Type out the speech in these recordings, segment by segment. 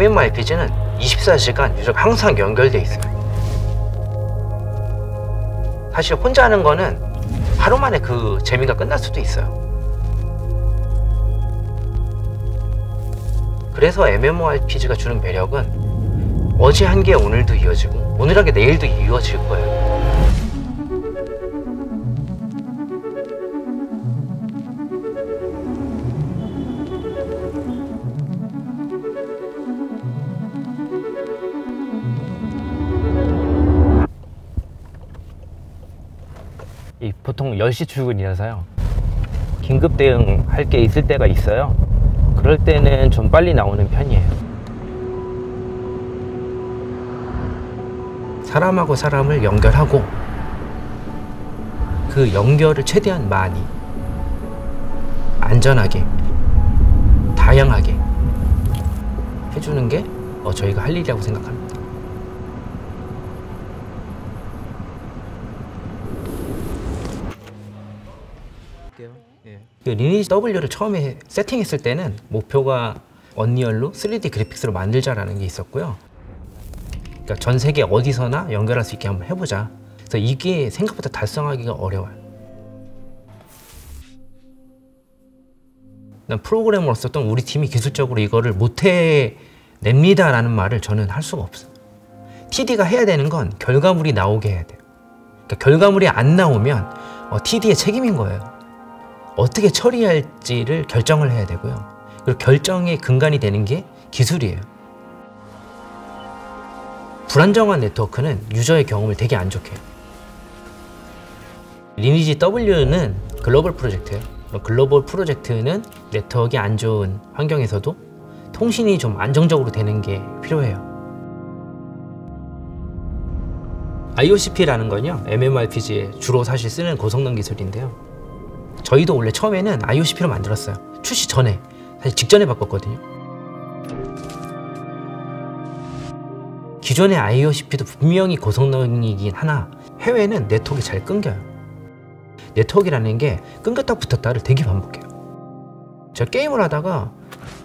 MMORPG는 24시간 유저 항상 연결돼 있어요. 사실 혼자 하는 거는 하루 만에 그 재미가 끝날 수도 있어요. 그래서 MMORPG가 주는 매력은 어제 한 게 오늘도 이어지고 오늘 한 게 내일도 이어질 거예요. 보통 10시 출근이라서요. 긴급 대응할 게 있을 때가 있어요. 그럴 때는 좀 빨리 나오는 편이에요. 사람하고 사람을 연결하고 그 연결을 최대한 많이, 안전하게, 다양하게 해주는 게 저희가 할 일이라고 생각합니다. 리니지 W를 처음에 세팅했을 때는 목표가 언리얼로 3D 그래픽스로 만들자라는 게 있었고요. 그러니까 전 세계 어디서나 연결할 수 있게 한번 해보자. 그래서 이게 생각보다 달성하기가 어려워요. 난 프로그래머로서 어떤 우리 팀이 기술적으로 이거를 못해냅니다라는 말을 저는 할 수가 없어요. TD가 해야 되는 건 결과물이 나오게 해야 돼요. 그러니까 결과물이 안 나오면 TD의 책임인 거예요. 어떻게 처리할지를 결정을 해야 되고요. 그리고 결정의 근간이 되는 게 기술이에요. 불안정한 네트워크는 유저의 경험을 되게 안 좋게 해요. 리니지 W는 글로벌 프로젝트예요. 글로벌 프로젝트는 네트워크가 안 좋은 환경에서도 통신이 좀 안정적으로 되는 게 필요해요. IOCP라는 건요, MMORPG에 주로 사실 쓰는 고성능 기술인데요. 저희도 원래 처음에는 IOCP로 만들었어요. 출시 전에, 사실 직전에 바꿨거든요. 기존의 IOCP도 분명히 고성능이긴 하나 해외는 네트워크가 잘 끊겨요. 네트워크라는 게 끊겼다 붙었다를 되게 반복해요. 제가 게임을 하다가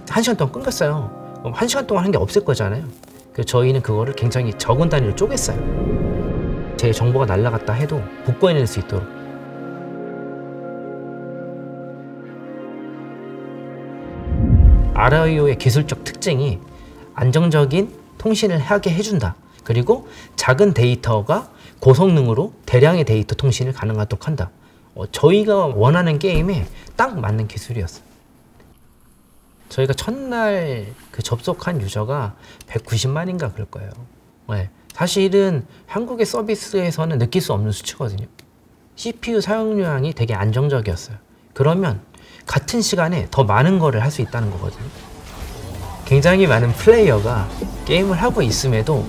1시간 동안 끊겼어요. 그럼 1시간 동안 한 게 없을 거잖아요. 그래서 저희는 그거를 굉장히 적은 단위로 쪼갰어요. 제 정보가 날아갔다 해도 복구해낼 수 있도록. RIO의 기술적 특징이 안정적인 통신을 하게 해준다. 그리고 작은 데이터가 고성능으로 대량의 데이터 통신을 가능하도록 한다. 저희가 원하는 게임에 딱 맞는 기술이었어요. 저희가 첫날 그 접속한 유저가 190만인가 그럴 거예요. 네. 사실은 한국의 서비스에서는 느낄 수 없는 수치거든요. CPU 사용량이 되게 안정적이었어요. 그러면 같은 시간에 더 많은 거를 할 수 있다는 거거든요. 굉장히 많은 플레이어가 게임을 하고 있음에도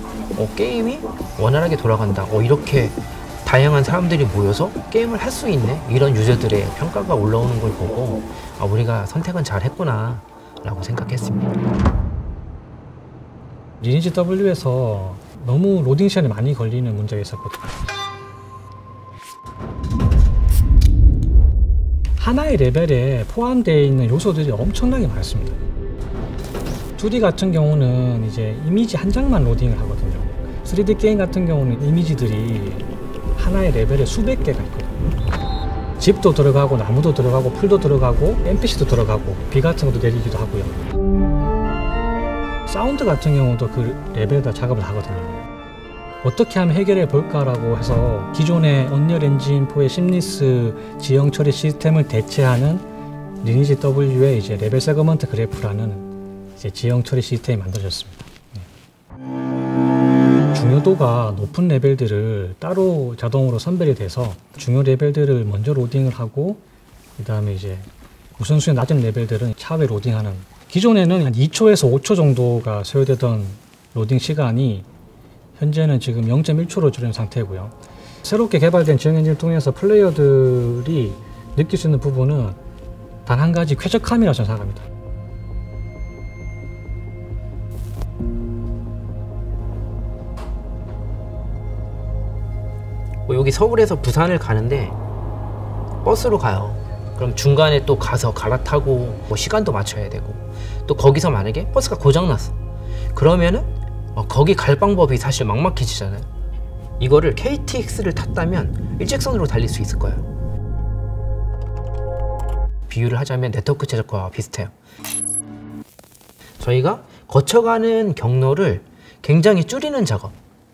게임이 원활하게 돌아간다. 이렇게 다양한 사람들이 모여서 게임을 할 수 있네. 이런 유저들의 평가가 올라오는 걸 보고 우리가 선택은 잘 했구나 라고 생각했습니다. 리니지 W에서 너무 로딩 시간이 많이 걸리는 문제가 있었거든요. 하나의 레벨에 포함되어 있는 요소들이 엄청나게 많습니다. 2D 같은 경우는 이제 이미지 한 장만 로딩을 하거든요. 3D 게임 같은 경우는 이미지들이 하나의 레벨에 수백 개가 있거든요. 집도 들어가고 나무도 들어가고 풀도 들어가고 NPC도 들어가고 비 같은 것도 내리기도 하고요. 사운드 같은 경우도 그 레벨에다 작업을 하거든요. 어떻게 하면 해결해 볼까라고 해서 기존의 언리얼 엔진 4의 심리스 지형 처리 시스템을 대체하는 리니지 W의 이제 레벨 세그먼트 그래프라는 이제 지형 처리 시스템이 만들어졌습니다. 네. 중요도가 높은 레벨들을 따로 자동으로 선별이 돼서 중요 레벨들을 먼저 로딩을 하고 그 다음에 이제 우선순위 낮은 레벨들은 차후에 로딩하는, 기존에는 한 2초에서 5초 정도가 소요되던 로딩 시간이 현재는 지금 0.1초로 줄인 상태고요. 새롭게 개발된 지형 엔진을 통해서 플레이어들이 느낄 수 있는 부분은 단 한 가지 쾌적함이라고 저는 생각합니다. 여기 서울에서 부산을 가는데 버스로 가요. 그럼 중간에 또 가서 갈아타고 시간도 맞춰야 되고 또 거기서 만약에 버스가 고장났어. 그러면은 거기 갈 방법이 사실 막막해지잖아요. 이거를 KTX를 탔다면 일직선으로 달릴 수 있을 거예요. 비유를 하자면 네트워크 최적화와 비슷해요. 저희가 거쳐가는 경로를 굉장히 줄이는 작업,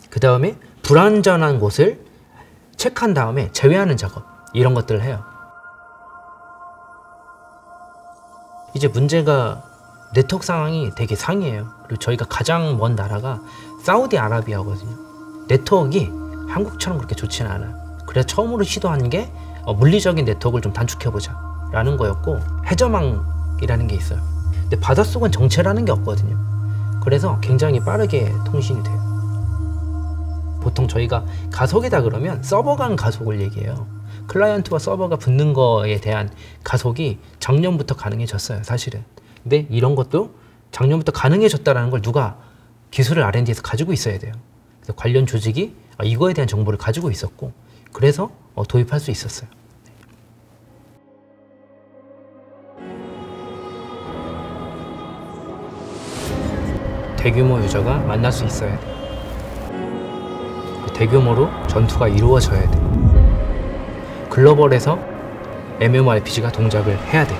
그 다음에 불안전한 곳을 체크한 다음에 제외하는 작업, 이런 것들을 해요. 이제 문제가 네트워크 상황이 되게 상이해요. 그리고 저희가 가장 먼 나라가 사우디아라비아거든요. 네트워크가 한국처럼 그렇게 좋지는 않아요. 그래서 처음으로 시도한 게 물리적인 네트워크를 좀 단축해보자 라는 거였고, 해저망이라는 게 있어요. 근데 바닷속은 정체라는 게 없거든요. 그래서 굉장히 빠르게 통신이 돼요. 보통 저희가 가속이다 그러면 서버 간 가속을 얘기해요. 클라이언트와 서버가 붙는 거에 대한 가속이 작년부터 가능해졌어요, 사실은. 근데 이런 것도 작년부터 가능해졌다는 걸 누가 기술을 R&D에서 가지고 있어야 돼요. 그래서 관련 조직이 이거에 대한 정보를 가지고 있었고, 그래서 도입할 수 있었어요. 대규모 유저가 만날 수 있어야 돼요. 대규모로 전투가 이루어져야 돼. 글로벌에서 MMORPG가 동작을 해야 돼.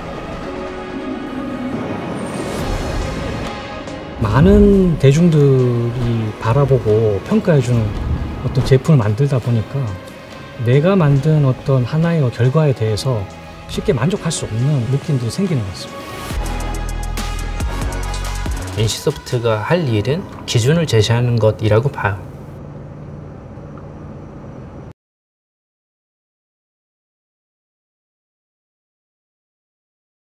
많은 대중들이 바라보고 평가해주는 어떤 제품을 만들다 보니까 내가 만든 어떤 하나의 결과에 대해서 쉽게 만족할 수 없는 느낌도 생기는 것 같습니다. NC소프트가 할 일은 기준을 제시하는 것이라고 봐요.